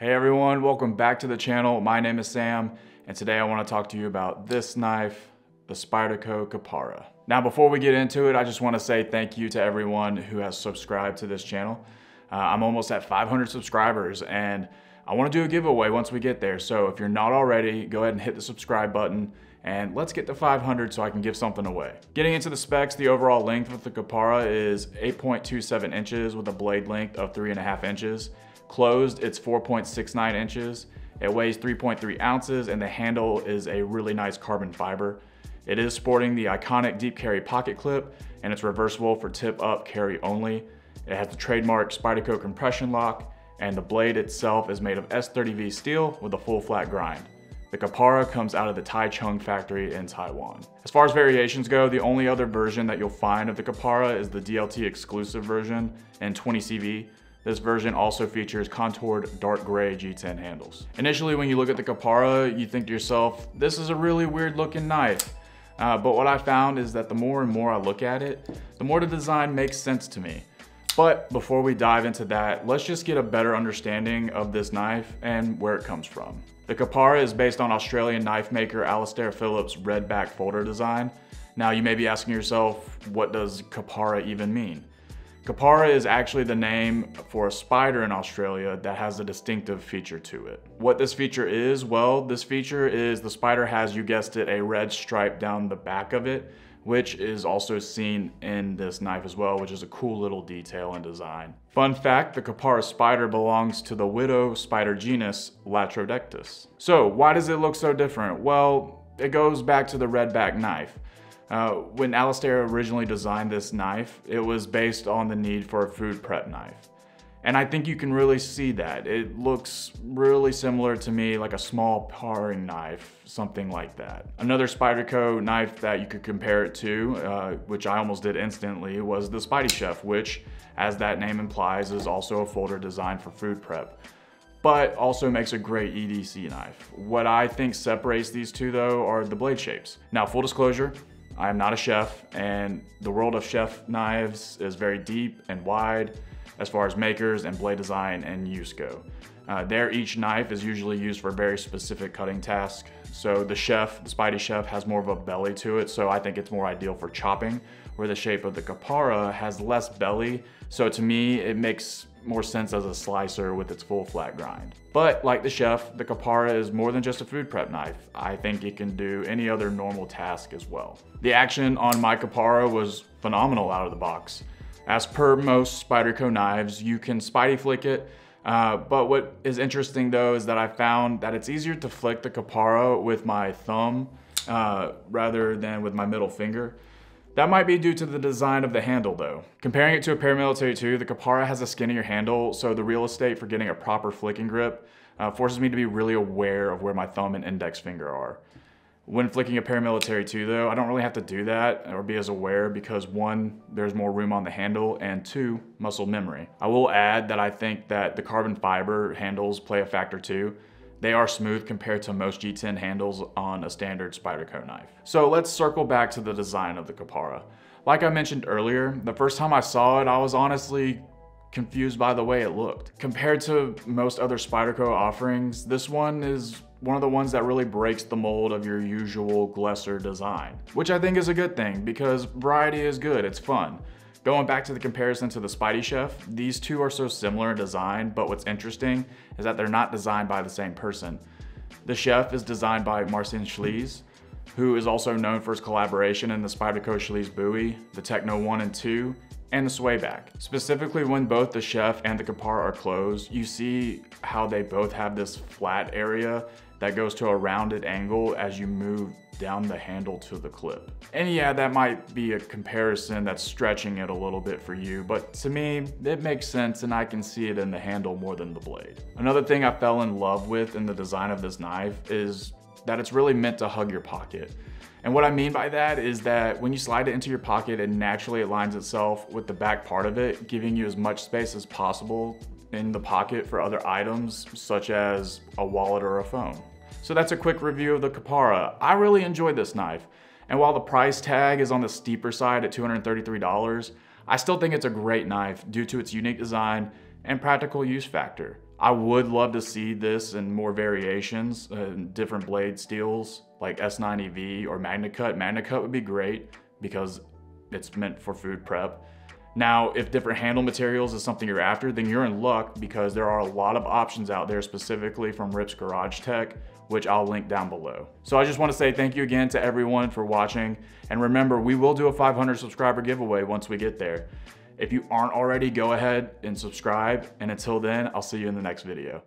Hey everyone, welcome back to the channel. My name is Sam, and today I want to talk to you about this knife, the Spyderco Kapara. Now before we get into it, I just want to say thank you to everyone who has subscribed to this channel. I'm almost at 500 subscribers, and I want to do a giveaway once we get there. So if you're not already, go ahead and hit the subscribe button, and let's get to 500 so I can give something away. Getting into the specs, the overall length with the Kapara is 8.27 inches with a blade length of 3.5 inches. Closed, it's 4.69 inches. It weighs 3.3 ounces, and the handle is a really nice carbon fiber. It is sporting the iconic deep carry pocket clip, and it's reversible for tip up carry only. It has the trademark Spyderco compression lock, and the blade itself is made of S30V steel with a full flat grind. The Kapara comes out of the Tai Chung factory in Taiwan. As far as variations go, the only other version that you'll find of the Kapara is the DLT exclusive version and 20 CV. This version also features contoured dark gray G10 handles. Initially, when you look at the Kapara, you think to yourself, this is a really weird looking knife. But what I found is that the more and more I look at it, the more the design makes sense to me. But before we dive into that, let's just get a better understanding of this knife and where it comes from. The Kapara is based on Australian knife maker Alistair Phillips' redback folder design. Now you may be asking yourself, what does Kapara even mean? Kapara is actually the name for a spider in Australia that has a distinctive feature to it. What this feature is, well, this feature is the spider has, you guessed it, a red stripe down the back of it, which is also seen in this knife as well, which is a cool little detail and design. Fun fact, the Kapara spider belongs to the widow spider genus Latrodectus. So why does it look so different? Well, it goes back to the redback knife. When Alistair originally designed this knife, it was based on the need for a food prep knife. And I think you can really see that. It looks really similar to me, like a small paring knife, something like that. Another Spyderco knife that you could compare it to, which I almost did instantly, was the Spidey Chef, which, as that name implies, is also a folder designed for food prep, but also makes a great EDC knife. What I think separates these two, though, are the blade shapes. Now, full disclosure, I am not a chef, and the world of chef knives is very deep and wide as far as makers and blade design and use go. Each knife is usually used for very specific cutting tasks. So the chef, the Spidey Chef, has more of a belly to it, so I think it's more ideal for chopping, where the shape of the Kapara has less belly. So to me, it makes more sense as a slicer with its full flat grind. But like the chef, the Kapara is more than just a food prep knife. I think it can do any other normal task as well. The action on my Kapara was phenomenal out of the box. As per most Spyderco knives, you can Spidey flick it, but what is interesting though is that I found that it's easier to flick the Kapara with my thumb rather than with my middle finger. That might be due to the design of the handle though. Comparing it to a Paramilitary 2, the Kapara has a skinnier handle, so the real estate for getting a proper flicking grip forces me to be really aware of where my thumb and index finger are. When flicking a Paramilitary 2 though, I don't really have to do that or be as aware because one, there's more room on the handle, and two, muscle memory. I will add that I think that the carbon fiber handles play a factor too. They are smooth compared to most G10 handles on a standard Spyderco knife. So let's circle back to the design of the Kapara. Like I mentioned earlier, the first time I saw it, I was honestly confused by the way it looked. Compared to most other Spyderco offerings, this one is one of the ones that really breaks the mold of your usual Glesser design, which I think is a good thing because variety is good, it's fun. Going back to the comparison to the Spidey Chef, these two are so similar in design, but what's interesting is that they're not designed by the same person. The Chef is designed by Marcin Schlees, who is also known for his collaboration in the Spyderco Schlees Buoy, the Techno 1 and 2, and the Swayback. Specifically, when both the Chef and the Kapara are closed, you see how they both have this flat area that goes to a rounded angle as you move down the handle to the clip. And yeah, that might be a comparison that's stretching it a little bit for you, but to me, it makes sense and I can see it in the handle more than the blade. Another thing I fell in love with in the design of this knife is that it's really meant to hug your pocket. And what I mean by that is that when you slide it into your pocket, it naturally aligns itself with the back part of it, giving you as much space as possible in the pocket for other items, such as a wallet or a phone. So that's a quick review of the Kapara. I really enjoyed this knife. And while the price tag is on the steeper side at $233, I still think it's a great knife due to its unique design and practical use factor. I would love to see this in more variations, different blade steels like S90V or MagnaCut. MagnaCut would be great because it's meant for food prep. Now, if different handle materials is something you're after, then you're in luck because there are a lot of options out there, specifically from Rip's Garage Tech, which I'll link down below. So I just want to say thank you again to everyone for watching. And remember, we will do a 500 subscriber giveaway once we get there. If you aren't already, go ahead and subscribe. And until then, I'll see you in the next video.